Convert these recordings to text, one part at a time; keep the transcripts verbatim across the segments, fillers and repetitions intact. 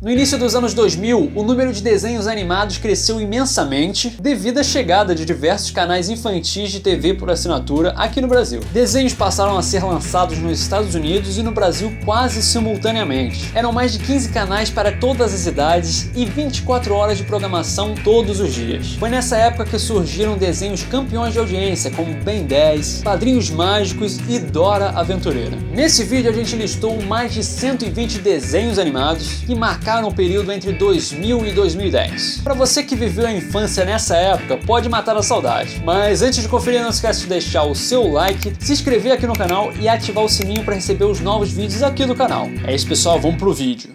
No início dos anos dois mil, o número de desenhos animados cresceu imensamente devido à chegada de diversos canais infantis de T V por assinatura aqui no Brasil. Desenhos passaram a ser lançados nos Estados Unidos e no Brasil quase simultaneamente. Eram mais de quinze canais para todas as idades e vinte e quatro horas de programação todos os dias. Foi nessa época que surgiram desenhos campeões de audiência como Ben dez, Padrinhos Mágicos e Dora, A Aventureira. Nesse vídeo a gente listou mais de cento e vinte desenhos animados que marcaram um período entre dois mil e dois mil e dez. Para você que viveu a infância nessa época, pode matar a saudade. Mas antes de conferir, não esquece de deixar o seu like, se inscrever aqui no canal e ativar o sininho para receber os novos vídeos aqui do canal. É isso, pessoal, vamos pro vídeo.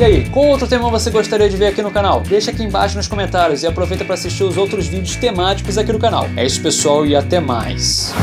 E aí, qual outro tema você gostaria de ver aqui no canal? Deixa aqui embaixo nos comentários e aproveita para assistir os outros vídeos temáticos aqui no canal. É isso, pessoal, e até mais!